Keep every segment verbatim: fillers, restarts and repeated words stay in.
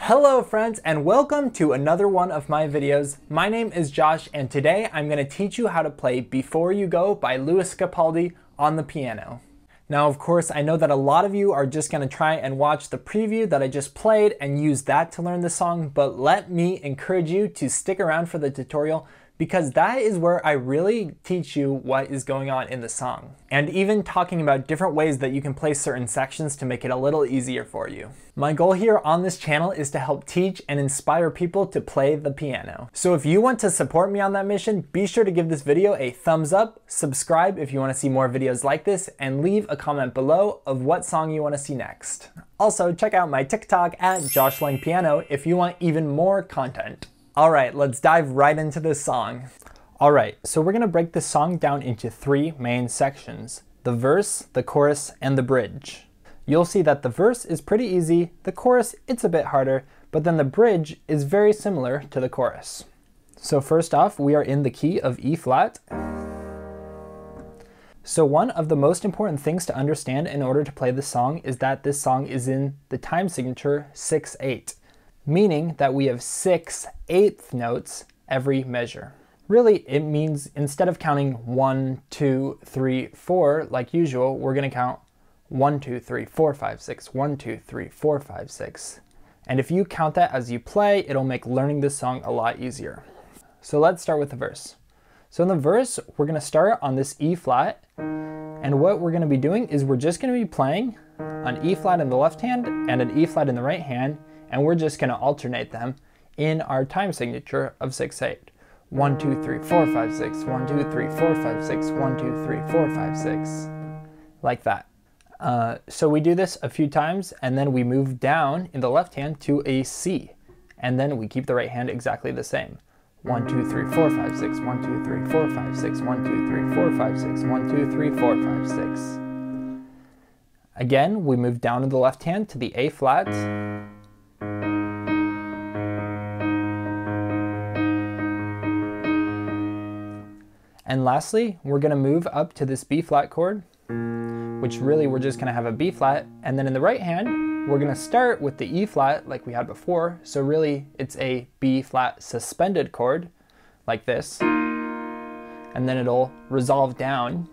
Hello friends, and welcome to another one of my videos. My name is Josh, and today I'm going to teach you how to play Before You Go by Lewis Capaldi on the piano. Now of course, I know that a lot of you are just going to try and watch the preview that I just played and use that to learn the song, but let me encourage you to stick around for the tutorial, because that is where I really teach you what is going on in the song, and even talking about different ways that you can play certain sections to make it a little easier for you. My goal here on this channel is to help teach and inspire people to play the piano. So if you want to support me on that mission, be sure to give this video a thumbs up, subscribe if you want to see more videos like this, and leave a comment below of what song you want to see next. Also, check out my TikTok at JoshLangPiano if you want even more content. All right, let's dive right into this song. All right, so we're gonna break this song down into three main sections: the verse, the chorus, and the bridge. You'll see that the verse is pretty easy, the chorus, it's a bit harder, but then the bridge is very similar to the chorus. So first off, we are in the key of E flat. So one of the most important things to understand in order to play this song is that this song is in the time signature six eight. Meaning that we have six eighth notes every measure. Really, it means instead of counting one, two, three, four, like usual, we're gonna count one, two, three, four, five, six, one, two, three, four, five, six. And if you count that as you play, it'll make learning this song a lot easier. So let's start with the verse. So in the verse, we're gonna start on this E flat, and what we're gonna be doing is we're just gonna be playing an E flat in the left hand and an E flat in the right hand, and we're just gonna alternate them in our time signature of six eight. one, two, three, four, five, six, one, two, three, four, five, six, one, two, three, four, five, six, like that. Uh, so we do this a few times, and then we move down in the left hand to a C, and then we keep the right hand exactly the same. one, two, three, four, five, six, one, two, three, four, five, six, one, two, three, four, five, six, one, two, three, four, five, six. Again, we move down in the left hand to the A flat, and lastly, we're gonna move up to this B flat chord, which really we're just gonna have a B flat, and then in the right hand, we're gonna start with the E flat like we had before, so really it's a B flat suspended chord, like this, and then it'll resolve down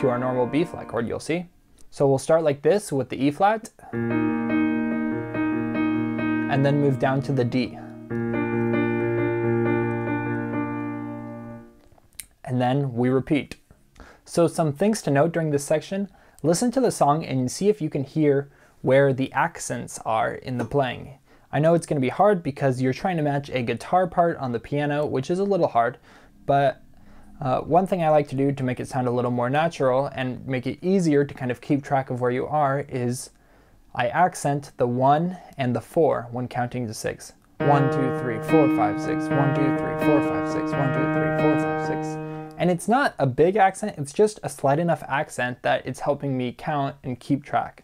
to our normal B flat chord, you'll see. So we'll start like this with the E flat, and then move down to the D. And then we repeat. So some things to note during this section: listen to the song and see if you can hear where the accents are in the playing. I know it's going to be hard because you're trying to match a guitar part on the piano, which is a little hard, but uh, one thing I like to do to make it sound a little more natural and make it easier to kind of keep track of where you are is I accent the one and the four when counting to six. one, two, three, four, five, six, one, two, three, four, five, six, one, two, three, four, five, six. And it's not a big accent, it's just a slight enough accent that it's helping me count and keep track.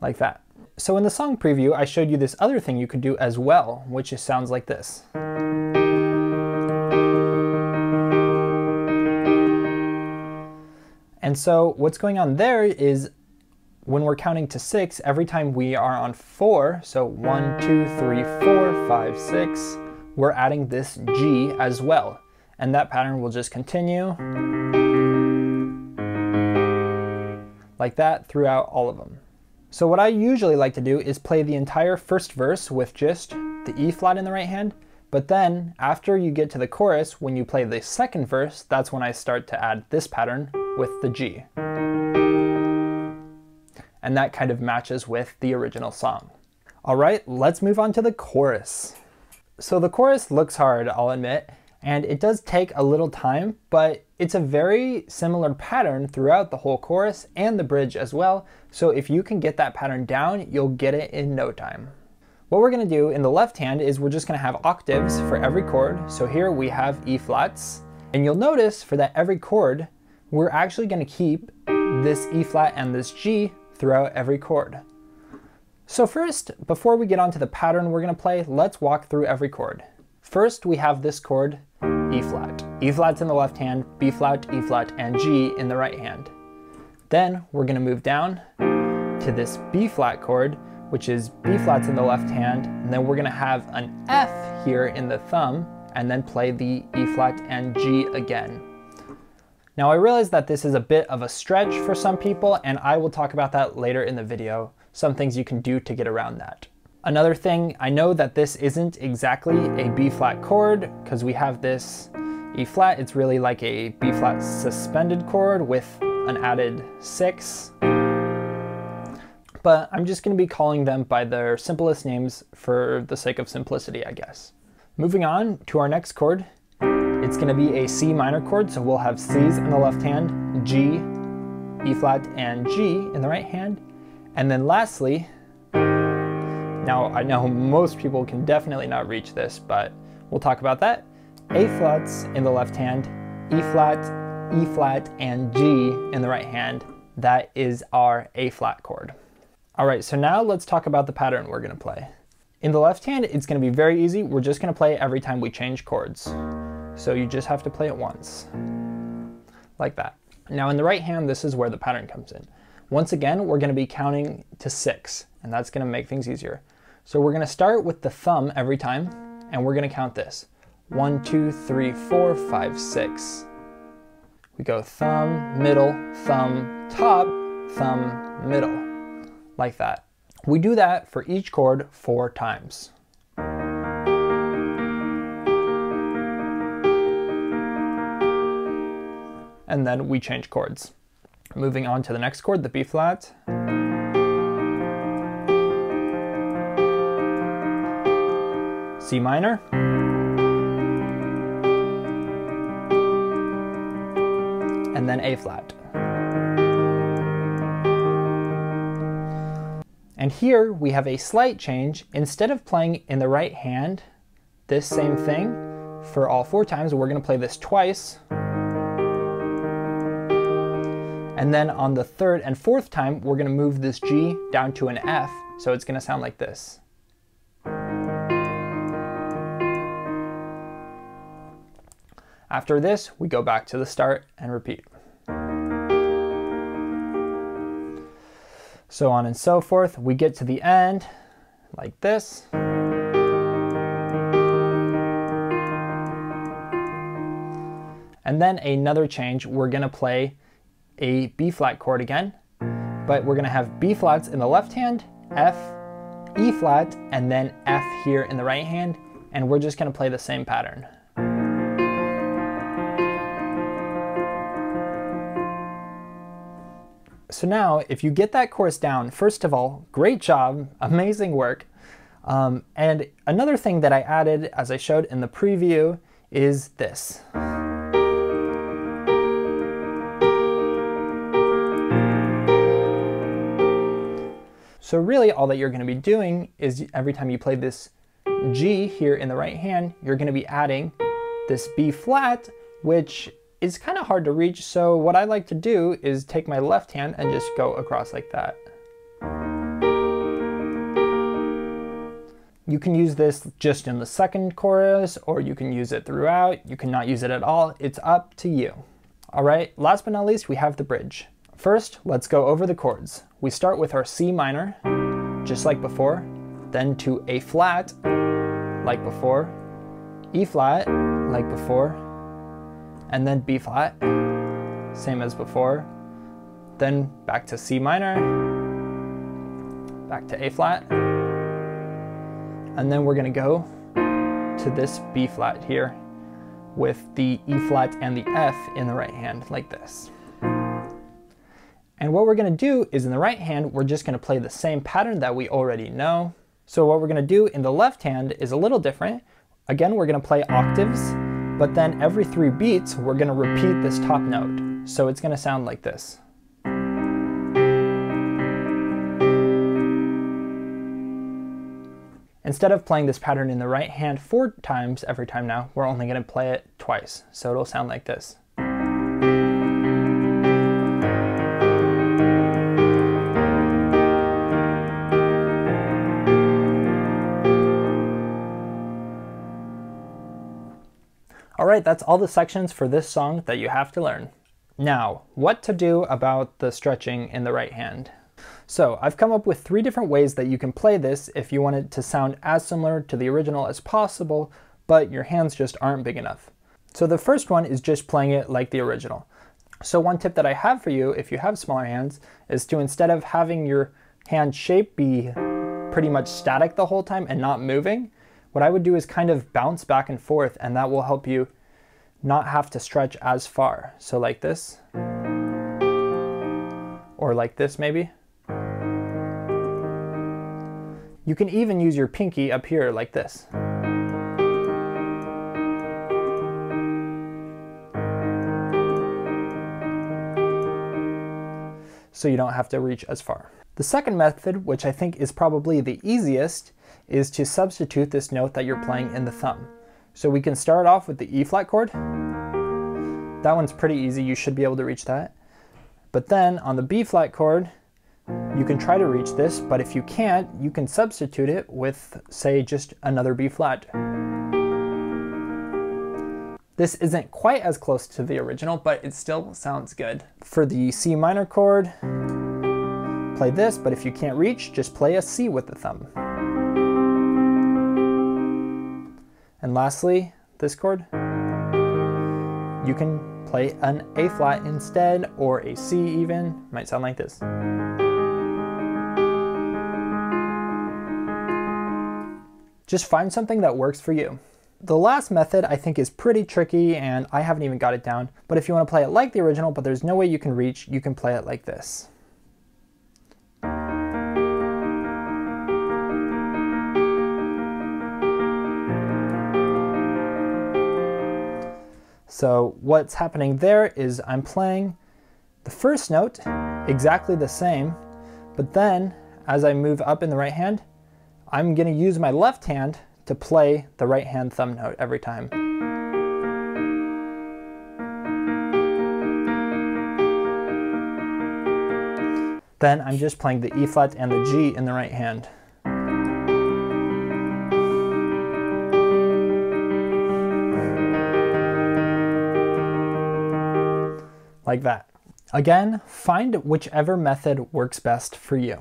Like that. So in the song preview, I showed you this other thing you could do as well, which just sounds like this. And so what's going on there is when we're counting to six, every time we are on four, so one, two, three, four, five, six, we're adding this G as well. And that pattern will just continue like that throughout all of them. So what I usually like to do is play the entire first verse with just the E flat in the right hand, but then after you get to the chorus, when you play the second verse, that's when I start to add this pattern with the G. And that kind of matches with the original song. All right, let's move on to the chorus. So the chorus looks hard, I'll admit, and it does take a little time, but it's a very similar pattern throughout the whole chorus and the bridge as well. So if you can get that pattern down, you'll get it in no time. What we're gonna do in the left hand is we're just gonna have octaves for every chord. So here we have E flats, and you'll notice for that every chord, we're actually gonna keep this E flat and this G throughout every chord. So first, before we get onto the pattern we're gonna play, let's walk through every chord. First, we have this chord, E flat. E flat's in the left hand, B flat, E flat, and G in the right hand. Then we're gonna move down to this B flat chord, which is B flat's in the left hand, and then we're gonna have an F here in the thumb, and then play the E flat and G again. Now I realize that this is a bit of a stretch for some people, and I will talk about that later in the video, some things you can do to get around that. Another thing, I know that this isn't exactly a B flat chord because we have this E flat. It's really like a B flat suspended chord with an added six. But I'm just going to be calling them by their simplest names for the sake of simplicity, I guess. Moving on to our next chord, it's going to be a C minor chord. So we'll have C's in the left hand, G, E flat, and G in the right hand. And then lastly, now, I know most people can definitely not reach this, but we'll talk about that. A flats in the left hand, E flat, E flat, and G in the right hand. That is our A flat chord. All right, so now let's talk about the pattern we're gonna play. In the left hand, it's gonna be very easy. We're just gonna play every time we change chords. So you just have to play it once, like that. Now in the right hand, this is where the pattern comes in. Once again, we're gonna be counting to six, and that's gonna make things easier. So we're gonna start with the thumb every time, and we're gonna count this. One, two, three, four, five, six. We go thumb, middle, thumb, top, thumb, middle, like that. We do that for each chord four times. And then we change chords. Moving on to the next chord, the B flat. C minor. And then A flat. And here we have a slight change. Instead of playing in the right hand, this same thing for all four times, we're gonna play this twice. And then on the third and fourth time, we're gonna move this G down to an F, so it's gonna sound like this. After this, we go back to the start and repeat. So on and so forth, we get to the end, like this. And then another change, we're gonna play a B flat chord again, but we're gonna have B flats in the left hand, F, E flat, and then F here in the right hand, and we're just gonna play the same pattern. So now, if you get that chorus down, first of all, great job, amazing work. Um, and another thing that I added, as I showed in the preview, is this. So really all that you're going to be doing is every time you play this G here in the right hand, you're going to be adding this B flat, which is kind of hard to reach. So what I like to do is take my left hand and just go across like that. You can use this just in the second chorus, or you can use it throughout. You cannot use it at all. It's up to you. All right, last but not least, we have the bridge. First, let's go over the chords. We start with our C minor, just like before, then to A flat, like before, E flat, like before, and then B flat, same as before, then back to C minor, back to A flat, and then we're going to go to this B flat here with the E flat and the F in the right hand like this. And what we're going to do is in the right hand, we're just going to play the same pattern that we already know. So what we're going to do in the left hand is a little different. Again, we're going to play octaves, but then every three beats, we're going to repeat this top note. So it's going to sound like this. Instead of playing this pattern in the right hand four times every time now, we're only going to play it twice. So it'll sound like this. All right, that's all the sections for this song that you have to learn. Now, what to do about the stretching in the right hand. So I've come up with three different ways that you can play this if you want it to sound as similar to the original as possible, but your hands just aren't big enough. So the first one is just playing it like the original. So one tip that I have for you if you have smaller hands is to, instead of having your hand shape be pretty much static the whole time and not moving, what I would do is kind of bounce back and forth, and that will help you not have to stretch as far. So like this, or like this maybe. You can even use your pinky up here like this. So you don't have to reach as far. The second method, which I think is probably the easiest, is to substitute this note that you're playing in the thumb. So we can start off with the E flat chord. That one's pretty easy, you should be able to reach that. But then on the B flat chord, you can try to reach this, but if you can't, you can substitute it with, say, just another B flat. This isn't quite as close to the original, but it still sounds good. For the C minor chord, play this, but if you can't reach, just play a C with the thumb. And lastly, this chord, you can play an A flat instead, or a C even, might sound like this. Just find something that works for you. The last method I think is pretty tricky and I haven't even got it down, but if you want to play it like the original but there's no way you can reach, you can play it like this. So what's happening there is I'm playing the first note exactly the same, but then as I move up in the right hand, I'm going to use my left hand to play the right hand thumb note every time. Then I'm just playing the E flat and the G in the right hand. Like that. Again, find whichever method works best for you.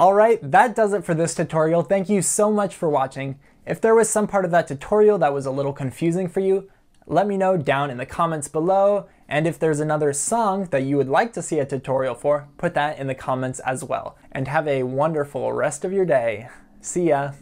Alright, that does it for this tutorial. Thank you so much for watching. If there was some part of that tutorial that was a little confusing for you, let me know down in the comments below, and if there's another song that you would like to see a tutorial for, put that in the comments as well. And have a wonderful rest of your day. See ya!